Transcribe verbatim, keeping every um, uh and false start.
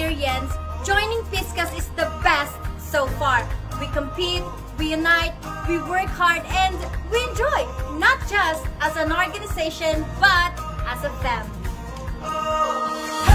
experience, joining P S C A S is the best so far. We compete, we unite, we work hard, and we enjoy, not just as an organization, but as a family.